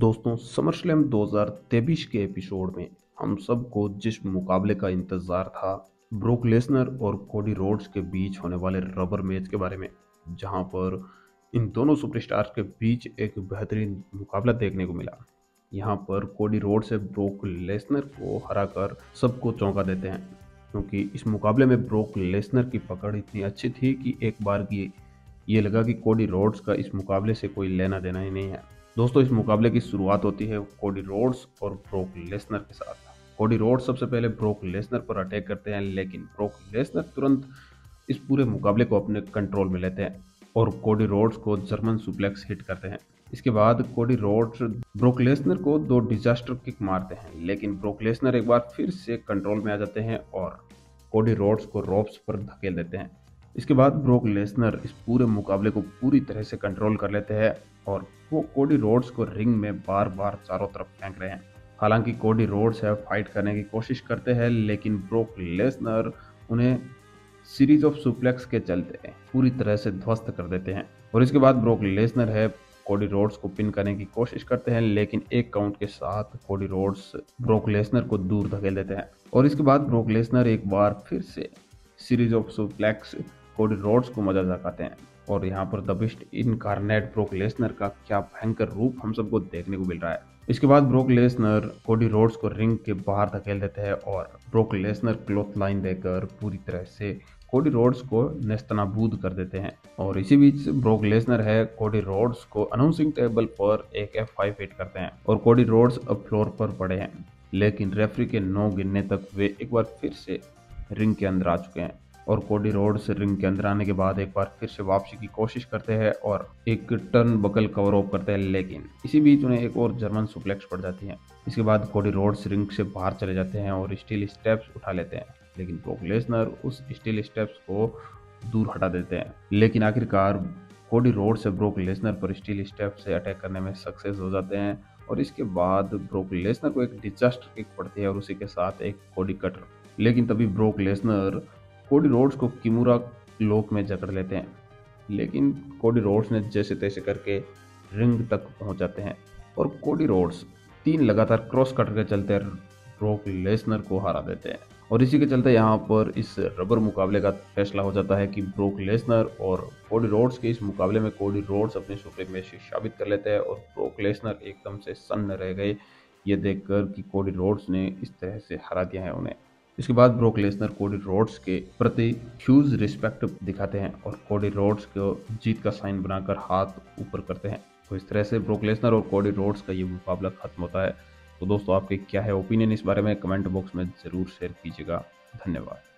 दोस्तों समरस्लैम 2023 के एपिसोड में हम सबको जिस मुकाबले का इंतज़ार था ब्रॉक लेसनर और कोडी रोड्स के बीच होने वाले रबर मैच के बारे में, जहां पर इन दोनों सुपरस्टार्स के बीच एक बेहतरीन मुकाबला देखने को मिला। यहां पर कोडी रोड्स से ब्रॉक लेसनर को हराकर सबको चौंका देते हैं, क्योंकि इस मुकाबले में ब्रॉक लेसनर की पकड़ इतनी अच्छी थी कि एक बार की ये लगा कि कोडी रोड्स का इस मुकाबले से कोई लेना देना ही नहीं है। दोस्तों इस मुकाबले की शुरुआत होती है कोडी रोड्स और ब्रॉक लेसनर के साथ। कोडी रोड्स सबसे पहले ब्रॉक लेसनर पर अटैक करते हैं, लेकिन ब्रॉक लेसनर तुरंत इस पूरे मुकाबले को अपने कंट्रोल में लेते हैं और कोडी रोड्स को जर्मन सुप्लेक्स हिट करते हैं। इसके बाद कोडी रोड्स ब्रॉक लेसनर को 2 डिजास्टर किक मारते हैं, लेकिन ब्रॉक लेसनर एक बार फिर से कंट्रोल में आ जाते हैं और कोडी रोड्स को रोप्स पर धकेल देते हैं। इसके बाद ब्रॉक लेसनर इस पूरे मुकाबले को पूरी तरह से कंट्रोल कर लेते हैं और वो कोडी रोड्स को रिंग में बार बार चारों तरफ फेंक रहे हैं। हालांकि कोडी रोड्स है फाइट करने की कोशिश करते हैं, लेकिन ब्रॉक लेसनर उन्हें सीरीज ऑफ सुप्लेक्स के चलते पूरी तरह से ध्वस्त कर देते हैं। और इसके बाद ब्रॉक लेसनर है कोडी रोड्स को पिन करने की कोशिश करते हैं, लेकिन एक काउंट के साथ कोडी रोड्स ब्रॉक लेसनर को दूर धकेल देते हैं। और इसके बाद ब्रॉक लेसनर एक बार फिर से series of suplex Cody Rhodes को मजा दिखाते हैं। और यहाँ पर the beast incarnate Brock Lesnar का क्या भयंकर रूप हम सबको देखने को मिल रहा है। इसके बाद ब्रॉक लेसनर कोडी रोड्स को रिंग के बाहर धकेल देते हैं और ब्रॉक लेसनर क्लॉथ लाइन देकर पूरी तरह से कोडी रोड्स को नेस्तनाबूद कर देते हैं। और इसी बीच ब्रॉक लेसनर है कोडी रोड्स को अनाउंसिंग टेबल पर एक F5 हिट करते हैं और कोडी रोड्स अब फ्लोर पर पड़े हैं, लेकिन रेफरी के 9 गिनने तक वे एक बार फिर से रिंग के अंदर आ चुके हैं। और कोडी रोड्स रिंग के अंदर आने के बाद एक बार फिर से वापसी की कोशिश करते हैं और एक टर्न बकल कवर ऑफ करते हैं, लेकिन इसी बीच उन्हें एक और जर्मन सुप्लेक्स पड़ जाती है। इसके बाद कोडी रोड्स रिंग से बाहर चले जाते हैं और स्टील स्टेप्स उठा लेते हैं, लेकिन ब्रॉक लेसनर उस स्टील स्टेप्स को दूर हटा देते हैं। लेकिन आखिरकार कोडी रोड्स से ब्रॉक लेसनर पर स्टील स्टेप से अटैक करने में सक्सेस हो जाते हैं और इसके बाद ब्रॉक लेसनर को एक डिजास्टर किक पड़ती है और उसी के साथ एक कोडी कटर। लेकिन तभी ब्रॉक लेसनर कोडी रोड्स को किमुरा लॉक में जकड़ लेते हैं, लेकिन कोडी रोड्स ने जैसे तैसे करके रिंग तक पहुंच जाते हैं और कोडी रोड्स 3 लगातार क्रॉस कटर के चलते ब्रॉक लेसनर को हरा देते हैं। और इसी के चलते यहां पर इस रबर मुकाबले का फैसला हो जाता है कि ब्रॉक लेसनर और कोडी रोड्स के इस मुकाबले में कोडी रोड्स अपने सुपरमैसी साबित कर लेते हैं और ब्रॉक लेसनर एकदम से सन्न रह गए ये देखकर कि कोडी रोड्स ने इस तरह से हरा दिया है उन्हें। इसके बाद ब्रॉक लेसनर कोडी रोड्स के प्रति ह्यूज रिस्पेक्ट दिखाते हैं और कोडी रोड्स को जीत का साइन बनाकर हाथ ऊपर करते हैं। तो इस तरह से ब्रॉक लेसनर और कोडी रोड्स का ये मुकाबला खत्म होता है। तो दोस्तों आपके क्या है ओपिनियन इस बारे में कमेंट बॉक्स में ज़रूर शेयर कीजिएगा। धन्यवाद।